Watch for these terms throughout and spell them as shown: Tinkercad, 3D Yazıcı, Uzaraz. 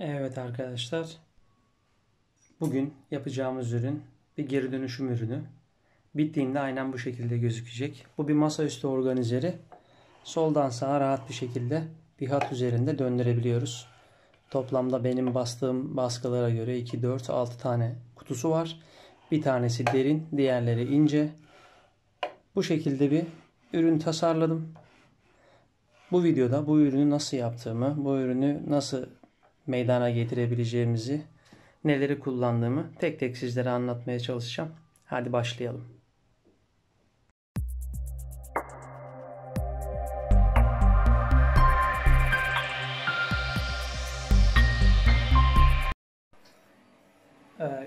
Evet arkadaşlar, bugün yapacağımız ürün bir geri dönüşüm ürünü. Bittiğinde aynen bu şekilde gözükecek. Bu bir masaüstü organizeri. Soldan sağa rahat bir şekilde bir hat üzerinde döndürebiliyoruz. Toplamda benim bastığım baskılara göre 2, 4, 6 tane kutusu var. Bir tanesi derin, diğerleri ince. Bu şekilde bir ürün tasarladım. Bu videoda bu ürünü nasıl yaptığımı, bu ürünü nasıl meydana getirebileceğimizi, neleri kullandığımı tek tek sizlere anlatmaya çalışacağım. Hadi başlayalım.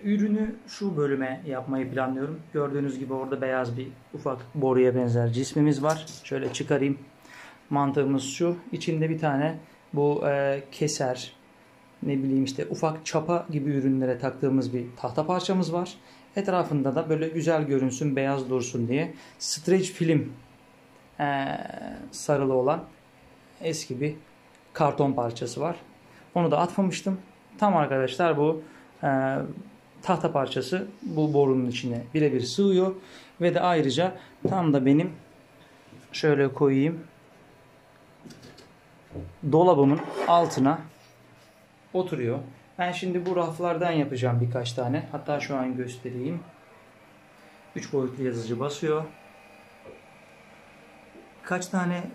Ürünü şu bölüme yapmayı planlıyorum. Gördüğünüz gibi orada beyaz bir ufak boruya benzer cismimiz var. Şöyle çıkarayım. Mantığımız şu. İçinde bir tane bu keser, ne bileyim işte ufak çapa gibi ürünlere taktığımız bir tahta parçamız var. Etrafında da böyle güzel görünsün, beyaz dursun diye streç film sarılı olan eski bir karton parçası var. Onu da atmamıştım. Tam arkadaşlar bu tahta parçası bu borunun içine birebir sığıyor. Ve de ayrıca tam da benim, şöyle koyayım, dolabımın altına oturuyor. Ben şimdi bu raflardan yapacağım birkaç tane. Hatta şu an göstereyim. 3 boyutlu yazıcı basıyor. Kaç tane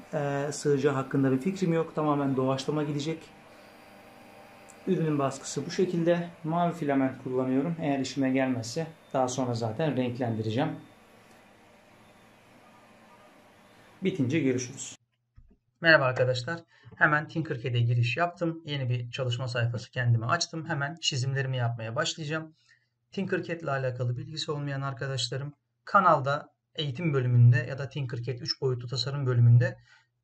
sığacağı hakkında bir fikrim yok. Tamamen doğaçlama gidecek. Ürünün baskısı bu şekilde. Mavi filament kullanıyorum. Eğer işime gelmezse daha sonra zaten renklendireceğim. Bitince görüşürüz. Merhaba arkadaşlar. Hemen Tinkercad'e giriş yaptım. Yeni bir çalışma sayfası kendime açtım. Hemen çizimlerimi yapmaya başlayacağım. Tinkercad ile alakalı bilgisi olmayan arkadaşlarım kanalda eğitim bölümünde ya da Tinkercad 3 boyutlu tasarım bölümünde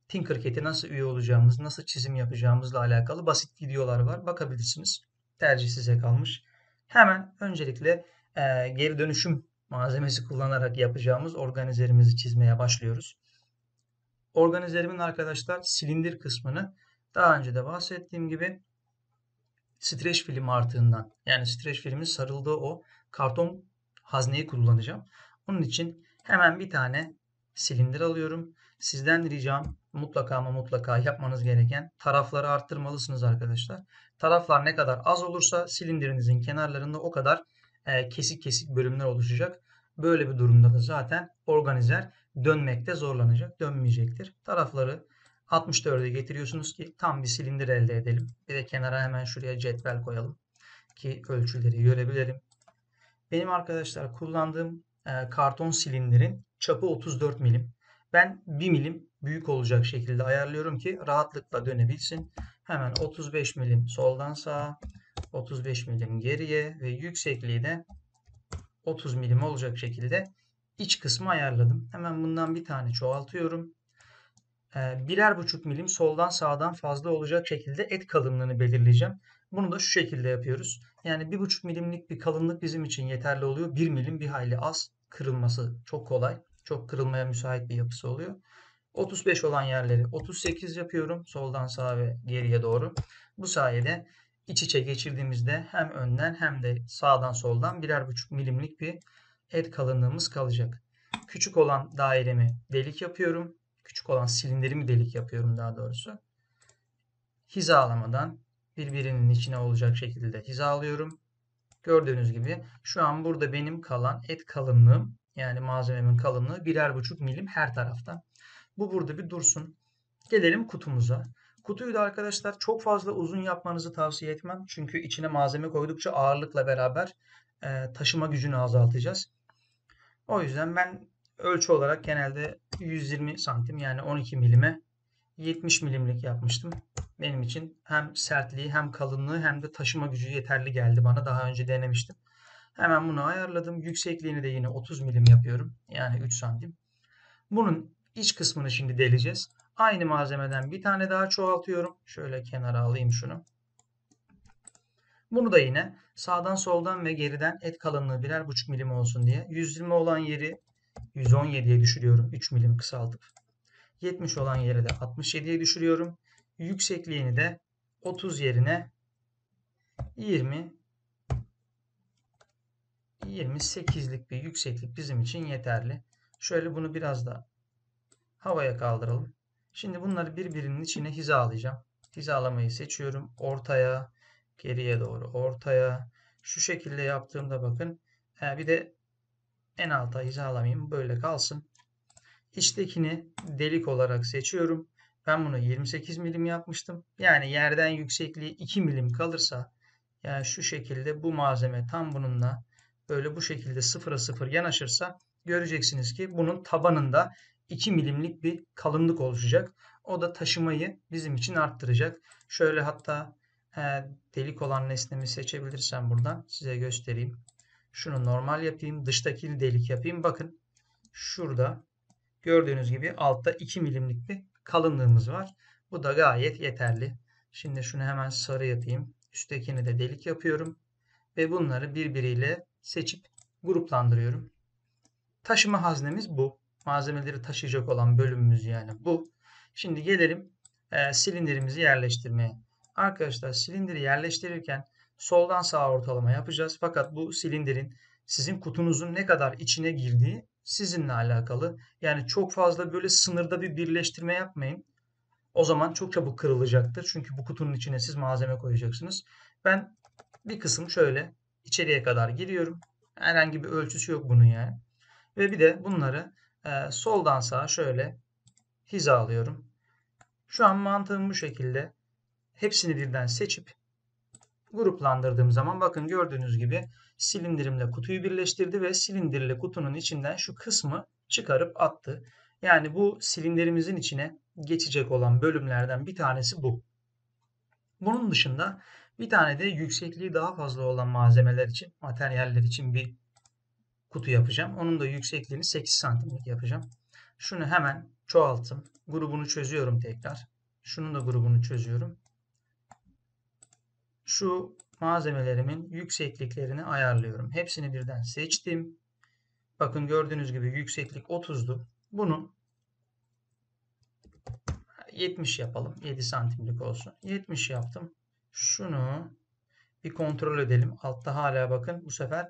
Tinkercad'e nasıl üye olacağımız, nasıl çizim yapacağımızla alakalı basit videolar var. Bakabilirsiniz. Tercih size kalmış. Hemen öncelikle geri dönüşüm malzemesi kullanarak yapacağımız organizerimizi çizmeye başlıyoruz. Organizerimin arkadaşlar silindir kısmını daha önce de bahsettiğim gibi streç film artığından, yani streç filmin sarıldığı o karton hazneyi kullanacağım. Onun için hemen bir tane silindir alıyorum. Sizden ricam mutlaka ama mutlaka yapmanız gereken, tarafları arttırmalısınız arkadaşlar. Taraflar ne kadar az olursa silindirinizin kenarlarında o kadar kesik kesik bölümler oluşacak. Böyle bir durumda da zaten organizer dönmekte zorlanacak, dönmeyecektir. Tarafları 64'e getiriyorsunuz ki tam bir silindir elde edelim. Bir de kenara hemen şuraya cetvel koyalım ki ölçüleri görebilirim. Benim arkadaşlar kullandığım karton silindirin çapı 34 milim. Ben 1 milim büyük olacak şekilde ayarlıyorum ki rahatlıkla dönebilsin. Hemen 35 milim soldan sağa, 35 milim geriye ve yüksekliği de 30 milim olacak şekilde iç kısmı ayarladım. Hemen bundan bir tane çoğaltıyorum. Birer buçuk milim soldan sağdan fazla olacak şekilde et kalınlığını belirleyeceğim. Bunu da şu şekilde yapıyoruz. Yani 1,5 milimlik bir kalınlık bizim için yeterli oluyor. 1 milim bir hayli az. Kırılması çok kolay. Çok kırılmaya müsait bir yapısı oluyor. 35 olan yerleri 38 yapıyorum. Soldan sağa ve geriye doğru. Bu sayede iç içe geçirdiğimizde hem önden hem de sağdan soldan birer buçuk milimlik bir et kalınlığımız kalacak. Küçük olan dairemi delik yapıyorum. Küçük olan silindirimi delik yapıyorum daha doğrusu. Hizalamadan birbirinin içine olacak şekilde hizalıyorum. Gördüğünüz gibi şu an burada benim kalan et kalınlığım, yani malzememin kalınlığı birer buçuk milim her tarafta. Bu burada bir dursun. Gelelim kutumuza. Kutuyu da arkadaşlar çok fazla uzun yapmanızı tavsiye etmem. Çünkü içine malzeme koydukça ağırlıkla beraber taşıma gücünü azaltacağız. O yüzden ben ölçü olarak genelde 120 santim, yani 12 milime 70 milimlik yapmıştım. Benim için hem sertliği hem kalınlığı hem de taşıma gücü yeterli geldi bana. Daha önce denemiştim. Hemen bunu ayarladım. Yüksekliğini de yine 30 milim yapıyorum. Yani 3 santim. Bunun iç kısmını şimdi deleceğiz. Aynı malzemeden bir tane daha çoğaltıyorum. Şöyle kenara alayım şunu. Bunu da yine sağdan soldan ve geriden et kalınlığı birer buçuk milim olsun diye 120 olan yeri 117'ye düşürüyorum. 3 milim kısaltıp 70 olan yeri de 67'ye düşürüyorum. Yüksekliğini de 30 yerine 28'lik bir yükseklik bizim için yeterli. Şöyle bunu biraz da havaya kaldıralım. Şimdi bunları birbirinin içine hizalayacağım. Hizalamayı seçiyorum. Ortaya, geriye doğru, ortaya. Şu şekilde yaptığımda bakın. Bir de en alta hizalamayayım. Böyle kalsın. İçtekini delik olarak seçiyorum. Ben bunu 28 milim yapmıştım. Yani yerden yüksekliği 2 milim kalırsa, yani şu şekilde bu malzeme tam bununla böyle bu şekilde 0'a 0 yanaşırsa göreceksiniz ki bunun tabanında 2 milimlik bir kalınlık oluşacak. O da taşımayı bizim için arttıracak. Şöyle hatta delik olan nesnemi seçebilirsem buradan size göstereyim. Şunu normal yapayım. Dıştaki delik yapayım. Bakın şurada gördüğünüz gibi altta 2 milimlik bir kalınlığımız var. Bu da gayet yeterli. Şimdi şunu hemen sarı yapayım. Üsttekini de delik yapıyorum. Ve bunları birbiriyle seçip gruplandırıyorum. Taşıma haznemiz bu. Malzemeleri taşıyacak olan bölümümüz yani bu. Şimdi gelelim silindirimizi yerleştirmeye. Arkadaşlar silindiri yerleştirirken soldan sağa ortalama yapacağız. Fakat bu silindirin sizin kutunuzun ne kadar içine girdiği sizinle alakalı. Yani çok fazla böyle sınırda bir birleştirme yapmayın. O zaman çok çabuk kırılacaktır. Çünkü bu kutunun içine siz malzeme koyacaksınız. Ben bir kısım şöyle içeriye kadar giriyorum. Herhangi bir ölçüsü yok bunun yani. Ve bir de bunları soldan sağa şöyle hizalıyorum. Şu an mantığım bu şekilde. Hepsini birden seçip gruplandırdığım zaman bakın gördüğünüz gibi silindirimle kutuyu birleştirdi ve silindirle kutunun içinden şu kısmı çıkarıp attı. Yani bu silindirimizin içine geçecek olan bölümlerden bir tanesi bu. Bunun dışında bir tane de yüksekliği daha fazla olan malzemeler için, materyaller için bir kutu yapacağım. Onun da yüksekliğini 8 santimlik yapacağım. Şunu hemen çoğalttım. Grubunu çözüyorum tekrar. Şunun da grubunu çözüyorum. Şu malzemelerimin yüksekliklerini ayarlıyorum. Hepsini birden seçtim. Bakın gördüğünüz gibi yükseklik 30'du. Bunu 70 yapalım. 7 santimlik olsun. 70 yaptım. Şunu bir kontrol edelim. Altta hala bakın bu sefer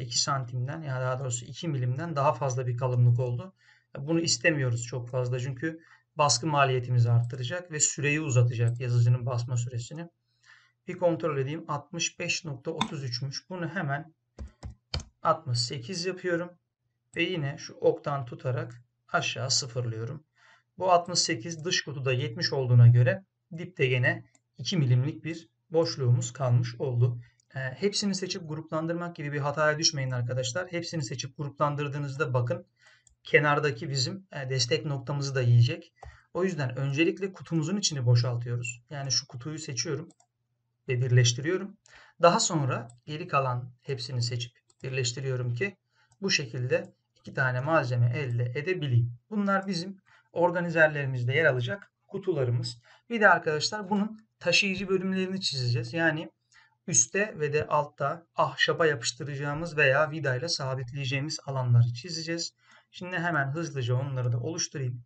2 santimden ya daha doğrusu 2 milimden daha fazla bir kalınlık oldu. Bunu istemiyoruz çok fazla çünkü baskı maliyetimizi arttıracak ve süreyi uzatacak yazıcının basma süresini. Bir kontrol edeyim. 65.33'müş. Bunu hemen 68 yapıyorum. Ve yine şu oktan tutarak aşağı sıfırlıyorum. Bu 68 dış kutuda 70 olduğuna göre dipte gene 2 milimlik bir boşluğumuz kalmış oldu. Hepsini seçip gruplandırmak gibi bir hataya düşmeyin arkadaşlar. Hepsini seçip gruplandırdığınızda bakın kenardaki bizim destek noktamızı da yiyecek. O yüzden öncelikle kutumuzun içini boşaltıyoruz. Yani şu kutuyu seçiyorum ve birleştiriyorum. Daha sonra geri kalan hepsini seçip birleştiriyorum ki bu şekilde 2 tane malzeme elde edebileyim. Bunlar bizim organizerlerimizde yer alacak kutularımız. Bir de arkadaşlar bunun taşıyıcı bölümlerini çizeceğiz. Yani üstte ve de altta ahşaba yapıştıracağımız veya vidayla sabitleyeceğimiz alanları çizeceğiz. Şimdi hemen hızlıca onları da oluşturayım.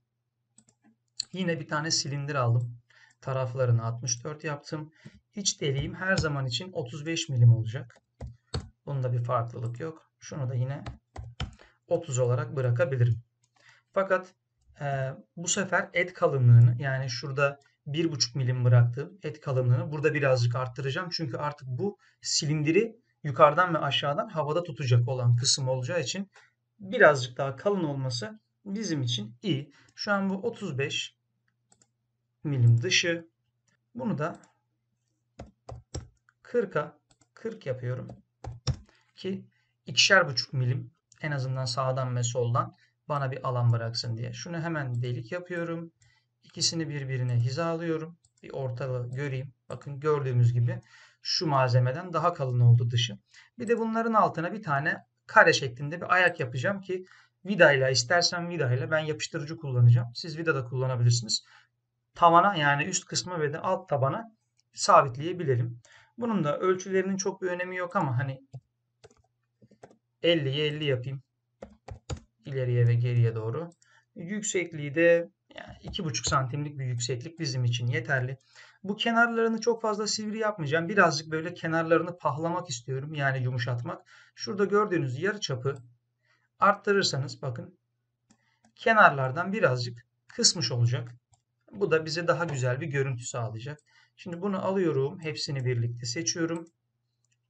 Yine bir tane silindir aldım. Taraflarını 64 yaptım. İç deliğim her zaman için 35 milim olacak. Bunda bir farklılık yok. Şunu da yine 30 olarak bırakabilirim. Fakat bu sefer et kalınlığını yani şurada 1,5 milim bıraktığım et kalınlığını burada birazcık arttıracağım. Çünkü artık bu silindiri yukarıdan ve aşağıdan havada tutacak olan kısım olacağı için birazcık daha kalın olması bizim için iyi. Şu an bu 35 milim dışı. Bunu da 40'a 40 yapıyorum ki 2,5 milim en azından sağdan ve soldan bana bir alan bıraksın diye. Şunu hemen delik yapıyorum. İkisini birbirine hizalıyorum. Bir ortalığı göreyim. Bakın gördüğümüz gibi şu malzemeden daha kalın oldu dışı. Bir de bunların altına bir tane kare şeklinde bir ayak yapacağım ki vidayla istersen vidayla ben yapıştırıcı kullanacağım. Siz vida da kullanabilirsiniz. Tavana yani üst kısma ve de alt tabana sabitleyebilelim. Bunun da ölçülerinin çok bir önemi yok ama hani 50'ye 50 yapayım. İleriye ve geriye doğru. Yüksekliği de Yani 2,5 santimlik bir yükseklik bizim için yeterli. Bu kenarlarını çok fazla sivri yapmayacağım. Birazcık böyle kenarlarını pahlamak istiyorum. Yani yumuşatmak. Şurada gördüğünüz yarıçapı arttırırsanız bakın kenarlardan birazcık kısmış olacak. Bu da bize daha güzel bir görüntü sağlayacak. Şimdi bunu alıyorum. Hepsini birlikte seçiyorum.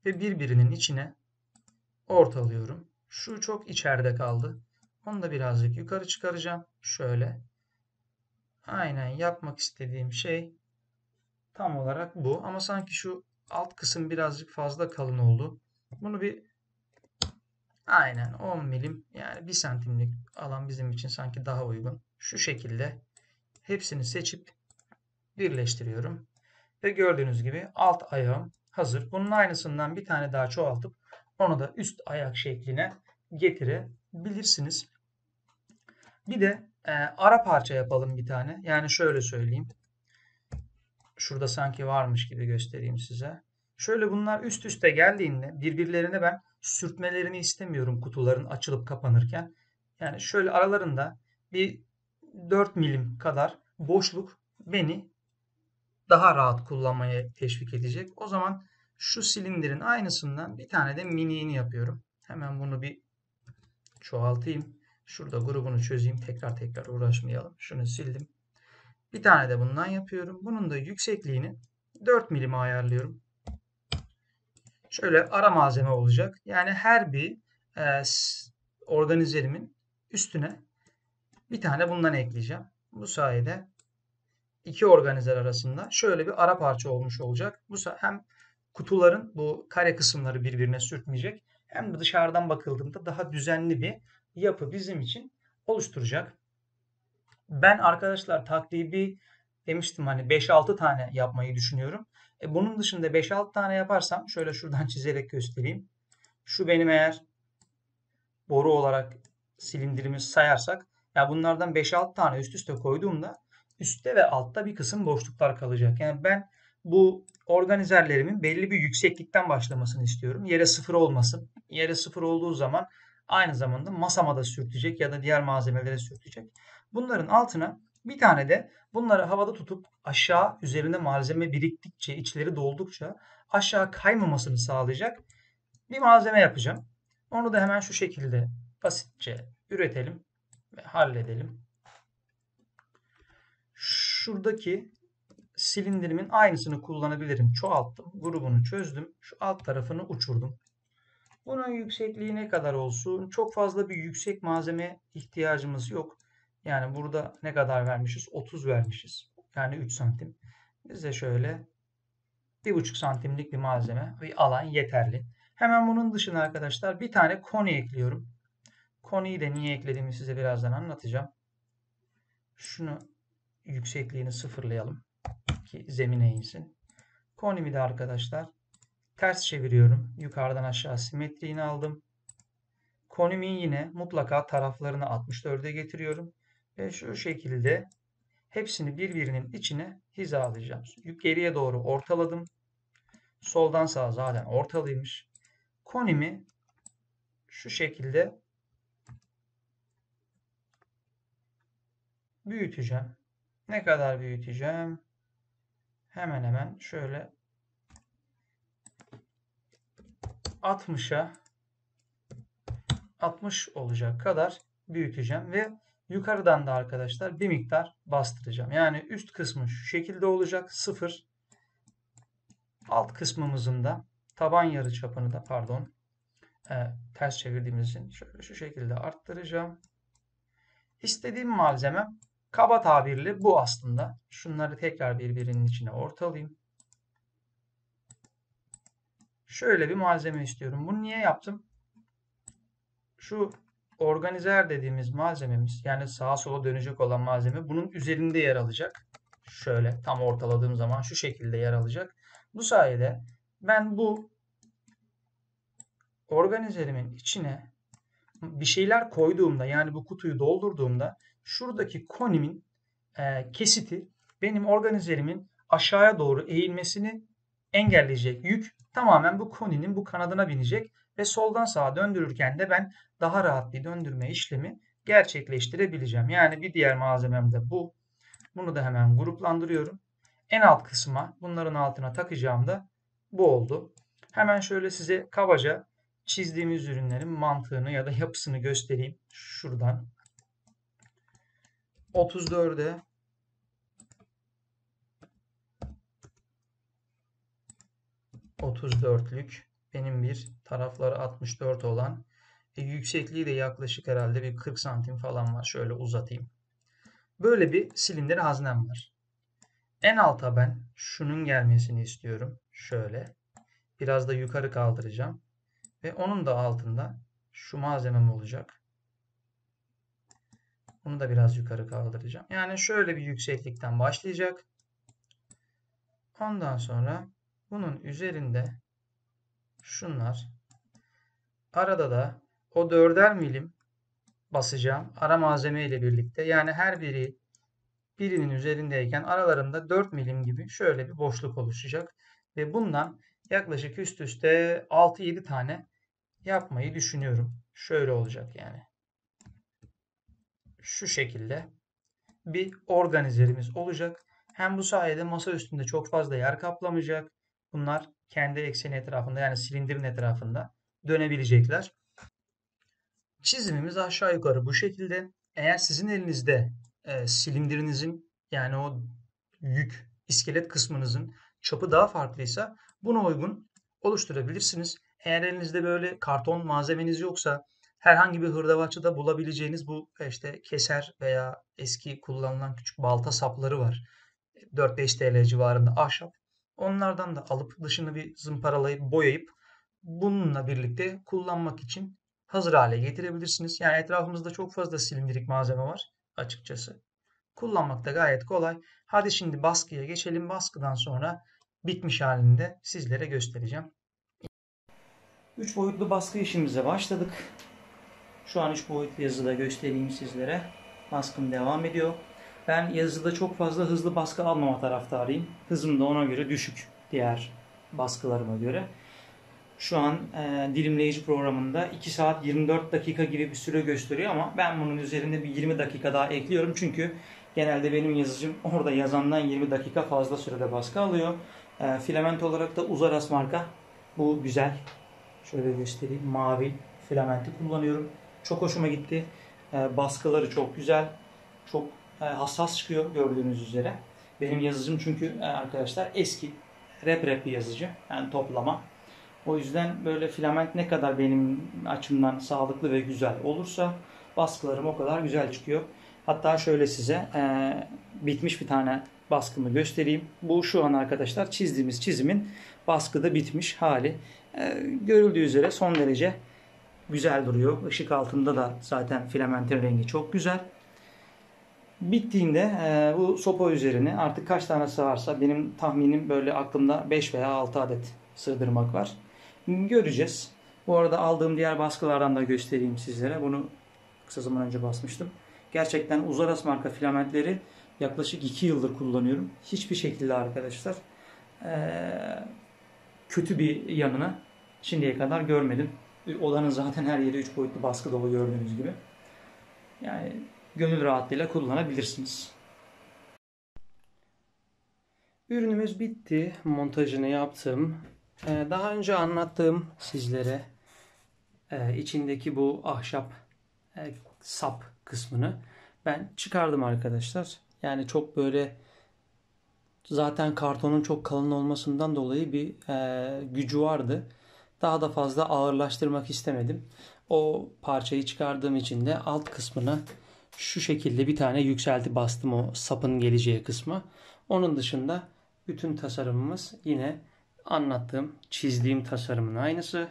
Ve birbirinin içine ortalıyorum. Şu çok içeride kaldı. Onu da birazcık yukarı çıkaracağım. Şöyle. Aynen yapmak istediğim şey tam olarak bu. Ama sanki şu alt kısım birazcık fazla kalın oldu. Bunu bir aynen 10 milim yani 1 santimlik alan bizim için sanki daha uygun. Şu şekilde hepsini seçip birleştiriyorum. Ve gördüğünüz gibi alt ayağım hazır. Bunun aynısından bir tane daha çoğaltıp onu da üst ayak şekline getirebilirsiniz. Bir de ara parça yapalım bir tane. Yani şöyle söyleyeyim. Şurada sanki varmış gibi göstereyim size. Şöyle bunlar üst üste geldiğinde birbirlerine ben sürtmelerini istemiyorum kutuların açılıp kapanırken. Yani şöyle aralarında bir 4 milim kadar boşluk beni daha rahat kullanmaya teşvik edecek. O zaman şu silindirin aynısından bir tane de miniğini yapıyorum. Hemen bunu bir çoğaltayım. Şurada grubunu çözeyim. Tekrar tekrar uğraşmayalım. Şunu sildim. Bir tane de bundan yapıyorum. Bunun da yüksekliğini 4 milime ayarlıyorum. Şöyle ara malzeme olacak. Yani her bir organizerimin üstüne bir tane bundan ekleyeceğim. Bu sayede iki organizer arasında şöyle bir ara parça olmuş olacak. Bu hem kutuların bu kare kısımları birbirine sürtmeyecek. Hem de dışarıdan bakıldığında daha düzenli bir yapı bizim için oluşturacak. Ben arkadaşlar takribi demiştim hani 5-6 tane yapmayı düşünüyorum. Bunun dışında 5-6 tane yaparsam şöyle şuradan çizerek göstereyim. Şu benim eğer boru olarak silindirimizi sayarsak ya bunlardan 5-6 tane üst üste koyduğumda üstte ve altta bir kısım boşluklar kalacak. Yani ben bu organizerlerimin belli bir yükseklikten başlamasını istiyorum. Yere sıfır olmasın. Yere sıfır olduğu zaman aynı zamanda masama da sürtecek ya da diğer malzemelere sürtecek. Bunların altına bir tane de bunları havada tutup aşağı üzerine malzeme biriktikçe, içleri doldukça aşağı kaymamasını sağlayacak bir malzeme yapacağım. Onu da hemen şu şekilde basitçe üretelim ve halledelim. Şuradaki silindirimin aynısını kullanabilirim. Çoğalttım, grubunu çözdüm. Şu alt tarafını uçurdum. Bunun yüksekliği ne kadar olsun? Çok fazla bir yüksek malzeme ihtiyacımız yok. Yani burada ne kadar vermişiz? 30 vermişiz. Yani 3 santim. Bize şöyle 1,5 santimlik bir malzeme ve alan yeterli. Hemen bunun dışına arkadaşlar bir tane koni ekliyorum. Koniyi de niye eklediğimi size birazdan anlatacağım. Şunu yüksekliğini sıfırlayalım ki zemine insin. Konimi de arkadaşlar ters çeviriyorum. Yukarıdan aşağı simetriğini aldım. Konimi yine mutlaka taraflarını 64'e getiriyorum. Ve şu şekilde hepsini birbirinin içine hizalayacağım. Geriye doğru ortaladım. Soldan sağa zaten ortalıymış. Konimi şu şekilde büyüteceğim. Ne kadar büyüteceğim? Hemen hemen şöyle 60'a 60 olacak kadar büyüteceğim ve yukarıdan da arkadaşlar bir miktar bastıracağım. Yani üst kısmı şu şekilde olacak 0. Alt kısmımızın da taban yarıçapını da pardon ters çevirdiğimiz için şöyle şu şekilde arttıracağım. İstediğim malzeme kaba tabirle bu aslında. Şunları tekrar birbirinin içine ortalayayım. Şöyle bir malzeme istiyorum. Bunu niye yaptım? Şu organizer dediğimiz malzememiz yani sağa sola dönecek olan malzeme bunun üzerinde yer alacak. Şöyle tam ortaladığım zaman şu şekilde yer alacak. Bu sayede ben bu organizerimin içine bir şeyler koyduğumda yani bu kutuyu doldurduğumda şuradaki konimin kesiti benim organizerimin aşağıya doğru eğilmesini engelleyecek. Yük tamamen bu koninin bu kanadına binecek ve soldan sağa döndürürken de ben daha rahat bir döndürme işlemi gerçekleştirebileceğim. Yani bir diğer malzemem de bu. Bunu da hemen gruplandırıyorum. En alt kısma bunların altına takacağım da bu oldu. Hemen şöyle size kabaca çizdiğimiz ürünlerin mantığını ya da yapısını göstereyim. Şuradan 34'e 34'lük benim bir tarafları 64 olan yüksekliği de yaklaşık herhalde bir 40 santim falan var. Şöyle uzatayım. Böyle bir silindir haznem var. En alta ben şunun gelmesini istiyorum. Şöyle. Biraz da yukarı kaldıracağım. Ve onun da altında şu malzemem olacak. Bunu da biraz yukarı kaldıracağım. Yani şöyle bir yükseklikten başlayacak. Ondan sonra bunun üzerinde şunlar. Arada da o 4'er milim basacağım. Ara malzeme ile birlikte. Yani her biri birinin üzerindeyken aralarında 4 milim gibi şöyle bir boşluk oluşacak. Ve bundan yaklaşık üst üste 6-7 tane yapmayı düşünüyorum. Şöyle olacak yani. Şu şekilde bir organizerimiz olacak. Hem bu sayede masa üstünde çok fazla yer kaplamayacak. Bunlar kendi ekseni etrafında, yani silindirin etrafında dönebilecekler. Çizimimiz aşağı yukarı bu şekilde. Eğer sizin elinizde silindirinizin, yani o yük iskelet kısmınızın çapı daha farklıysa buna uygun oluşturabilirsiniz. Eğer elinizde böyle karton malzemeniz yoksa herhangi bir hırdavatçıda bulabileceğiniz bu işte keser veya eski kullanılan küçük balta sapları var. 4-5 TL civarında ahşap. Onlardan da alıp dışını bir zımparalayıp boyayıp bununla birlikte kullanmak için hazır hale getirebilirsiniz. Yani etrafımızda çok fazla silindirik malzeme var açıkçası. Kullanmak da gayet kolay. Hadi şimdi baskıya geçelim. Baskıdan sonra bitmiş halinde sizlere göstereceğim. 3 boyutlu baskı işimize başladık. Şu an 3 boyutlu yazıda göstereyim sizlere. Baskım devam ediyor. Ben yazıda çok fazla hızlı baskı almama taraftarıyım. Hızım da ona göre düşük diğer baskılarıma göre. Şu an dilimleyici programında 2 saat 24 dakika gibi bir süre gösteriyor ama ben bunun üzerinde bir 20 dakika daha ekliyorum. Çünkü genelde benim yazıcım orada yazandan 20 dakika fazla sürede baskı alıyor. Filament olarak da Uzaraz marka. Bu güzel. Şöyle göstereyim. Mavi filamenti kullanıyorum. Çok hoşuma gitti. Baskıları çok güzel. Çok hassas çıkıyor gördüğünüz üzere. Benim yazıcım çünkü arkadaşlar eski rep bir yazıcı. Yani toplama. O yüzden böyle filament ne kadar benim açımdan sağlıklı ve güzel olursa baskılarım o kadar güzel çıkıyor. Hatta şöyle size bitmiş bir tane baskımı göstereyim. Bu şu an arkadaşlar çizdiğimiz çizimin baskıda bitmiş hali. Görüldüğü üzere son derece güzel duruyor. Işık altında da zaten filamentin rengi çok güzel. Bittiğinde bu sopa üzerine artık kaç tane sığarsa, benim tahminim böyle aklımda 5 veya 6 adet sığdırmak var. Göreceğiz. Bu arada aldığım diğer baskılardan da göstereyim sizlere. Bunu kısa zaman önce basmıştım. Gerçekten Uzaraz marka filamentleri yaklaşık 2 yıldır kullanıyorum. Hiçbir şekilde arkadaşlar kötü bir yanını şimdiye kadar görmedim. Odanın zaten her yeri 3 boyutlu baskı dolu gördüğünüz gibi. Yani gönül rahatlığıyla kullanabilirsiniz. Ürünümüz bitti. Montajını yaptım. Daha önce anlattığım sizlere içindeki bu ahşap sap kısmını ben çıkardım arkadaşlar. Yani çok böyle zaten kartonun çok kalın olmasından dolayı bir gücü vardı. Daha da fazla ağırlaştırmak istemedim. O parçayı çıkardığım için de alt kısmına şu şekilde bir tane yükselti bastım, o sapın geleceği kısma. Onun dışında bütün tasarımımız yine anlattığım, çizdiğim tasarımın aynısı.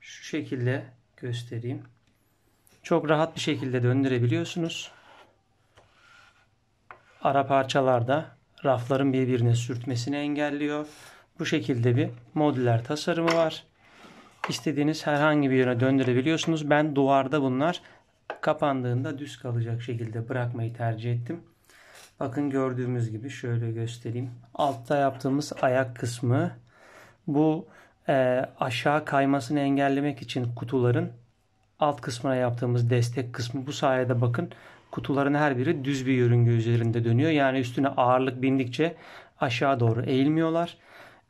Şu şekilde göstereyim. Çok rahat bir şekilde döndürebiliyorsunuz. Ara parçalar da rafların birbirine sürtmesini engelliyor. Bu şekilde bir modüler tasarımı var. İstediğiniz herhangi bir yöne döndürebiliyorsunuz. Ben duvarda bunlar kapandığında düz kalacak şekilde bırakmayı tercih ettim. Bakın gördüğümüz gibi şöyle göstereyim. Altta yaptığımız ayak kısmı, bu aşağı kaymasını engellemek için kutuların alt kısmına yaptığımız destek kısmı. Bu sayede bakın kutuların her biri düz bir yörünge üzerinde dönüyor. Yani üstüne ağırlık bindikçe aşağı doğru eğilmiyorlar.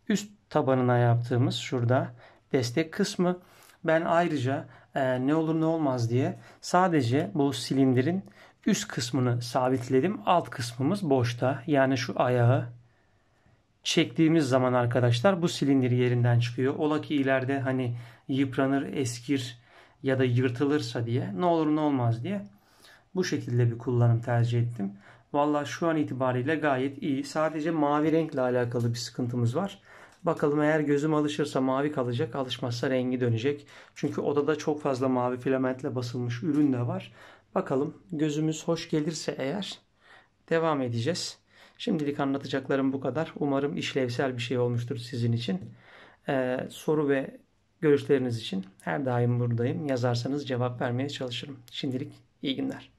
Üst tabanına yaptığımız şurada destek kısmı. Ben ayrıca ne olur ne olmaz diye sadece bu silindirin üst kısmını sabitledim. Alt kısmımız boşta. Yani şu ayağı çektiğimiz zaman arkadaşlar bu silindir yerinden çıkıyor. Ola ki ileride hani yıpranır, eskir ya da yırtılırsa diye, ne olur ne olmaz diye bu şekilde bir kullanım tercih ettim. Vallahi şu an itibariyle gayet iyi. Sadece mavi renkle alakalı bir sıkıntımız var. Bakalım, eğer gözüm alışırsa mavi kalacak, alışmazsa rengi dönecek. Çünkü odada çok fazla mavi filamentle basılmış ürün de var. Bakalım, gözümüz hoş gelirse eğer devam edeceğiz. Şimdilik anlatacaklarım bu kadar. Umarım işlevsel bir şey olmuştur sizin için. Soru ve görüşleriniz için her daim buradayım. Yazarsanız cevap vermeye çalışırım. Şimdilik iyi günler.